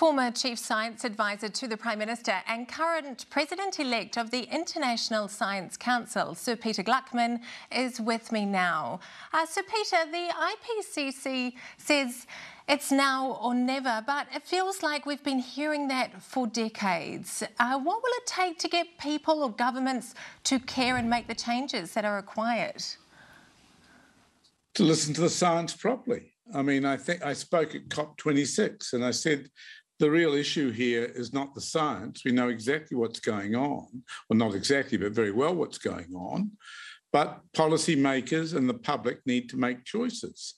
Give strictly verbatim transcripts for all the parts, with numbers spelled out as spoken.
former Chief Science Advisor to the Prime Minister and current President-elect of the International Science Council, Sir Peter Gluckman, is with me now. Uh, Sir Peter, the I P C C says it's now or never, but it feels like we've been hearing that for decades. Uh, what will it take to get people or governments to care and make the changes that are required? To listen to the science properly. I mean, I think I spoke at COP twenty-six and I said the real issue here is not the science. We know exactly what's going on, well, not exactly, but very well what's going on. But policymakers and the public need to make choices.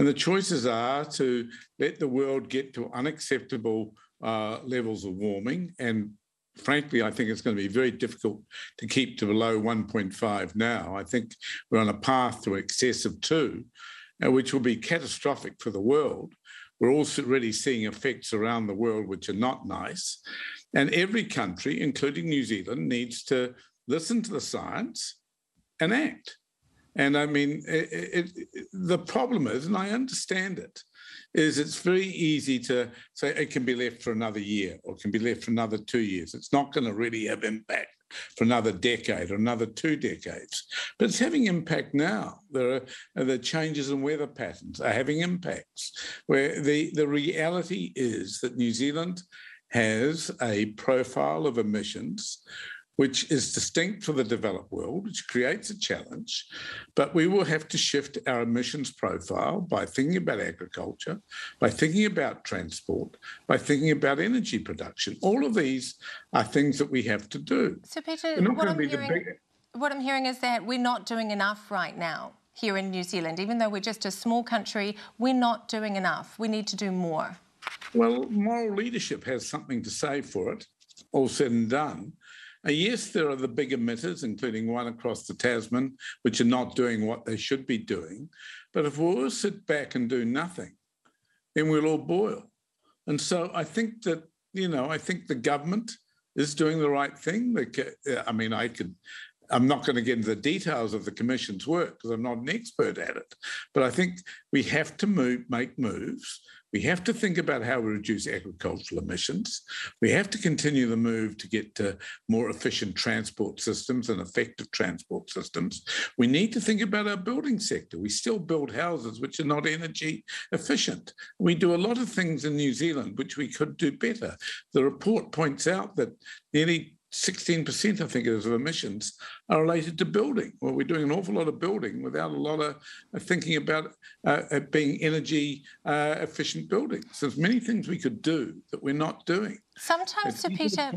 And the choices are to let the world get to unacceptable uh, levels of warming. And frankly, I think it's going to be very difficult to keep to below one point five now. I think we're on a path to excess of two. Which will be catastrophic for the world. We're also really seeing effects around the world which are not nice. And every country, including New Zealand, needs to listen to the science and act. And I mean, it, it, the problem is, and I understand it, is it's very easy to say it can be left for another year or it can be left for another two years. It's not going to really have impact for another decade or another two decades. But it's having impact now. There are the changes in weather patterns are having impacts, where the, the reality is that New Zealand has a profile of emissions which is distinct for the developed world, which creates a challenge, but we will have to shift our emissions profile by thinking about agriculture, by thinking about transport, by thinking about energy production. All of these are things that we have to do. So, Peter, what I'm, hearing, big... what I'm hearing is that we're not doing enough right now here in New Zealand. Even though we're just a small country, we're not doing enough. We need to do more. Well, moral leadership has something to say for it, all said and done. Yes, there are the big emitters, including one across the Tasman, which are not doing what they should be doing. But if we all sit back and do nothing, then we'll all boil. And so I think that, you know, I think the government is doing the right thing. I mean, I could, I'm not going to get into the details of the Commission's work because I'm not an expert at it. But I think we have to move, make moves. We have to think about how we reduce agricultural emissions. We have to continue the move to get to more efficient transport systems and effective transport systems. We need to think about our building sector. We still build houses which are not energy efficient. We do a lot of things in New Zealand which we could do better. The report points out that nearly sixteen percent, I think it is, of emissions are related to building. Well, we're doing an awful lot of building without a lot of thinking about uh, it being energy uh, efficient buildings. So there's many things we could do that we're not doing. Sometimes, Sir Peter,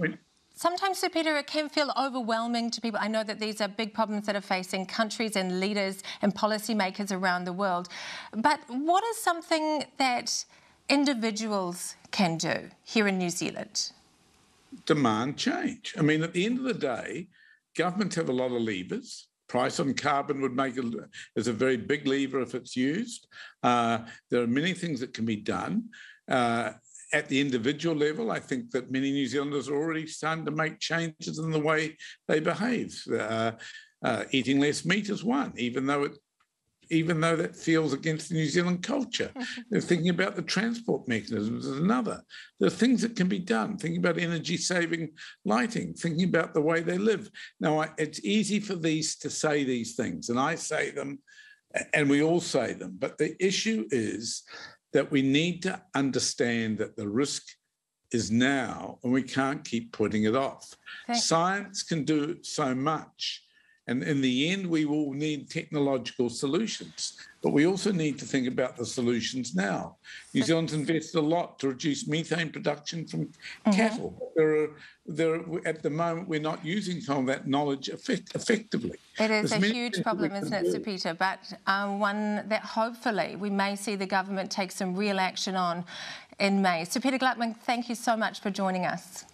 sometimes, Sir Peter, it can feel overwhelming to people. I know that these are big problems that are facing countries and leaders and policymakers around the world. But what is something that individuals can do here in New Zealand? Demand change. I mean, at the end of the day, governments have a lot of levers. Price on carbon would make it is a very big lever if it's used. Uh, there are many things that can be done. Uh, at the individual level, I think that many New Zealanders are already starting to make changes in the way they behave. Uh, uh, eating less meat is one, even though it even though that feels against the New Zealand culture. They're thinking about the transport mechanisms is another. There are things that can be done, thinking about energy-saving lighting, thinking about the way they live. Now, I, it's easy for these to say these things, and I say them, and we all say them, but the issue is that we need to understand that the risk is now, and we can't keep putting it off. Okay. Science can do so much. And in the end, we will need technological solutions, but we also need to think about the solutions now. New Zealand's invested a lot to reduce methane production from mm-hmm. cattle. There are, there are, at the moment, we're not using some of that knowledge effect, effectively. It is There's a huge problem, isn't it, Sir Peter? But um, one that hopefully we may see the government take some real action on in May. Sir Peter Gluckman, thank you so much for joining us.